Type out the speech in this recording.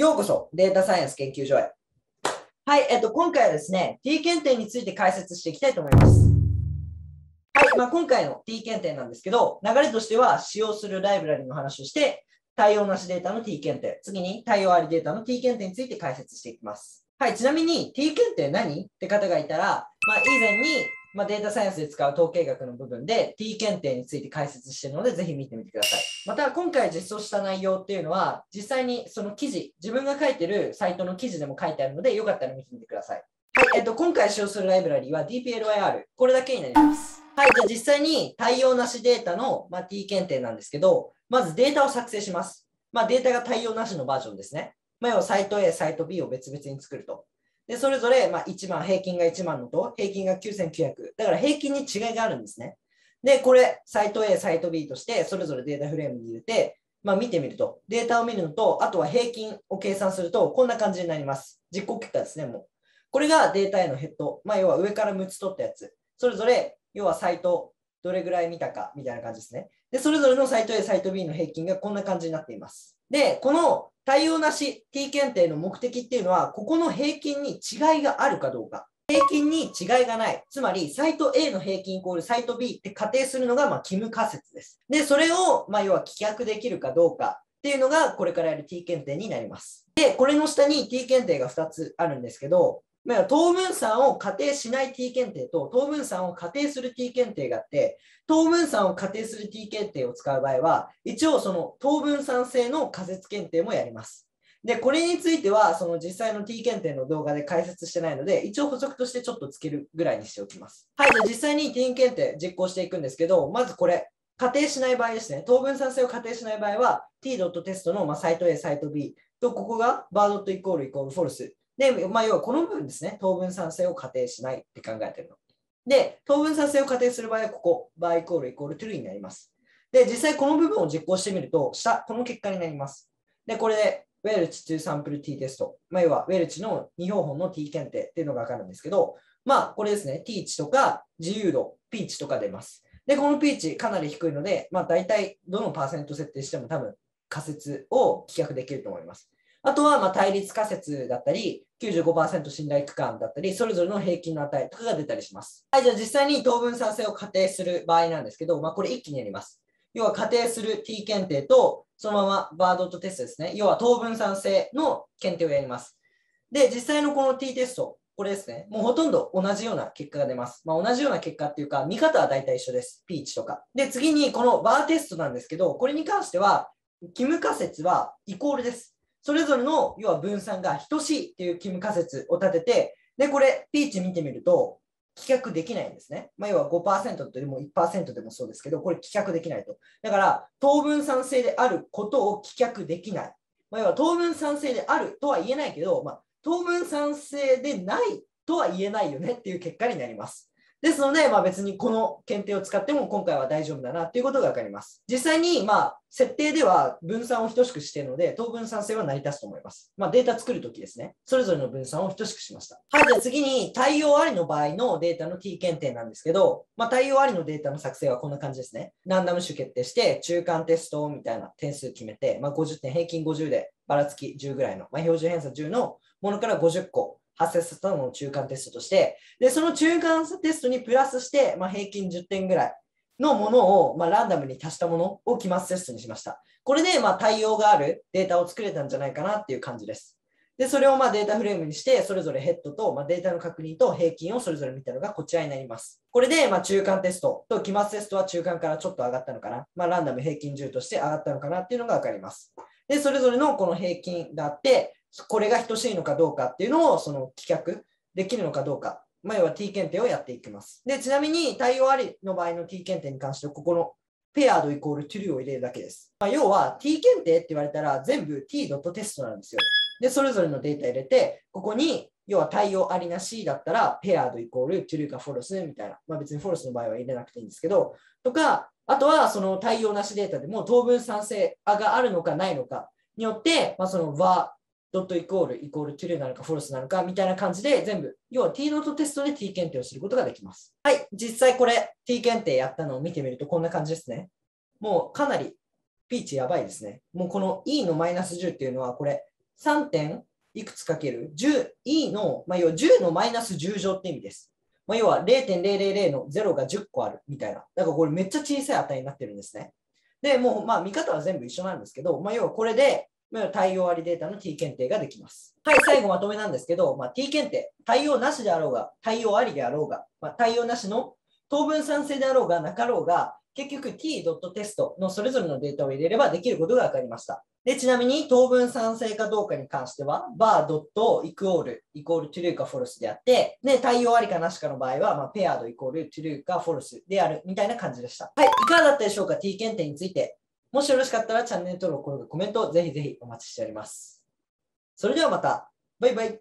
ようこそデータサイエンス研究所へ。はい、今回はですね、T 検定について解説していきたいと思います。はい、今回の T 検定なんですけど、流れとしては使用するライブラリの話をして、対応なしデータの T 検定、次に対応ありデータの T 検定について解説していきます。はい、ちなみに T 検定何って方がいたら、以前にデータサイエンスで使う統計学の部分で T 検定について解説しているので、ぜひ見てみてください。また、今回実装した内容っていうのは、実際にその記事、自分が書いてるサイトの記事でも書いてあるので、よかったら見てみてください。はい、今回使用するライブラリは DPLIR、これだけになります。はい、じゃあ実際に対応なしデータの、T 検定なんですけど、まずデータを作成します。データが対応なしのバージョンですね。要はサイト A、サイト B を別々に作ると。でそれぞれ1万、平均が1万のと、平均が9900。だから平均に違いがあるんですね。で、これ、サイト A、サイト B として、それぞれデータフレームに入れて、見てみると、データを見るのと、あとは平均を計算すると、こんな感じになります。実行結果ですね、もう。これがデータへのヘッド。要は上から6つ取ったやつ。それぞれ、要はサイト、どれぐらい見たか、みたいな感じですね。で、それぞれのサイト A、サイト B の平均がこんな感じになっています。で、この、対応なし T 検定の目的っていうのは、ここの平均に違いがあるかどうか。平均に違いがない。つまり、サイト A の平均イコールサイト B って仮定するのが、帰無仮説です。で、それを、要は棄却できるかどうかっていうのが、これからやる T 検定になります。で、これの下に T 検定が2つあるんですけど、等分散を仮定しない T 検定と、等分散を仮定する T 検定があって、等分散を仮定する T 検定を使う場合は、一応その等分散性の仮説検定もやります。で、これについては、その実際の T 検定の動画で解説してないので、一応補足としてちょっとつけるぐらいにしておきます。はい、じゃあ実際に T 検定実行していくんですけど、まずこれ、仮定しない場合ですね。等分散性を仮定しない場合は、t.test のサイト A、サイト B と、ここが bar.=false。で、要はこの部分ですね。等分散性を仮定しないって考えてるの。で、等分散性を仮定する場合は、ここ、bar==true になります。で、実際この部分を実行してみると、下、この結果になります。で、これで、ウェルチ2サンプル t テスト。要は、ウェルチの2標本の t 検定っていうのがわかるんですけど、これですね。t 値とか、自由度、p 値とか出ます。で、この p 値かなり低いので、大体、どのパーセント設定しても多分、仮説を棄却できると思います。あとは、対立仮説だったり、95% 信頼区間だったり、それぞれの平均の値とかが出たりします。はい、じゃあ実際に等分散性を仮定する場合なんですけど、これ一気にやります。要は仮定する t 検定と、そのまま bar.test ですね。要は等分散性の検定をやります。で、実際のこの t テスト、これですね。もうほとんど同じような結果が出ます。同じような結果っていうか、見方は大体一緒です。p 値とか。で、次にこの bar テストなんですけど、これに関しては、帰無仮説はイコールです。それぞれの要は分散が等しいっていう帰無仮説を立てて、で、これ、p 値見てみると、棄却できないんですね。要は 5% でも 1% でもそうですけど、これ棄却できないと。だから、等分散性であることを棄却できない。要は等分散性であるとは言えないけど、等分散性でないとは言えないよねっていう結果になります。ですので、別にこの検定を使っても今回は大丈夫だなということがわかります。実際に、設定では分散を等しくしているので、等分散性は成り立つと思います。データ作るときですね。それぞれの分散を等しくしました。はい、じゃあ次に、対応ありの場合のデータの T 検定なんですけど、対応ありのデータの作成はこんな感じですね。ランダム種決定して、中間テストみたいな点数決めて、50点、平均50で、ばらつき10ぐらいの、標準偏差10のものから50個。発生させたのを中間テストとして、で、その中間テストにプラスして、平均10点ぐらいのものを、ランダムに足したものを期末テストにしました。これで、対応があるデータを作れたんじゃないかなっていう感じです。で、それを、データフレームにして、それぞれヘッドと、データの確認と平均をそれぞれ見たのがこちらになります。これで、中間テストと期末テストは中間からちょっと上がったのかな。ランダム平均10として上がったのかなっていうのがわかります。で、それぞれのこの平均があって、これが等しいのかどうかっていうのをその棄却できるのかどうか、要は T 検定をやっていきます。で、ちなみに対応ありの場合の T 検定に関しては、ここのペアードイコール true を入れるだけです。要は T 検定って言われたら全部 t.test なんですよ。で、それぞれのデータ入れて、ここに要は対応ありなしだったらペアードイコール true か false みたいな、別に false の場合は入れなくていいんですけど、とか、あとはその対応なしデータでも等分散性があるのかないのかによって、そのvarドットイコールイコール true なのか false なのかみたいな感じで全部、要は t ノートテストで t 検定をすることができます。はい、実際これ t 検定やったのを見てみるとこんな感じですね。もうかなり p 値やばいですね。もうこの e の -10 っていうのはこれ3点いくつかける 10e の、要は10のマイナス10乗って意味です。要は 0.000 の0が10個あるみたいな。だからこれめっちゃ小さい値になってるんですね。で、もう見方は全部一緒なんですけど、要はこれで対応ありデータの t 検定ができます。はい、最後まとめなんですけど、t 検定、対応なしであろうが、対応ありであろうが、対応なしの等分算性であろうがなかろうが、結局 t.test のそれぞれのデータを入れればできることが分かりました。で、ちなみに等分算性かどうかに関しては、bar.== true か false であって、で、対応ありかなしかの場合は、paired= true か false であるみたいな感じでした。はい、いかがだったでしょうか ?t 検定について。もしよろしかったらチャンネル登録、高評価、コメント、ぜひぜひお待ちしております。それではまた。バイバイ。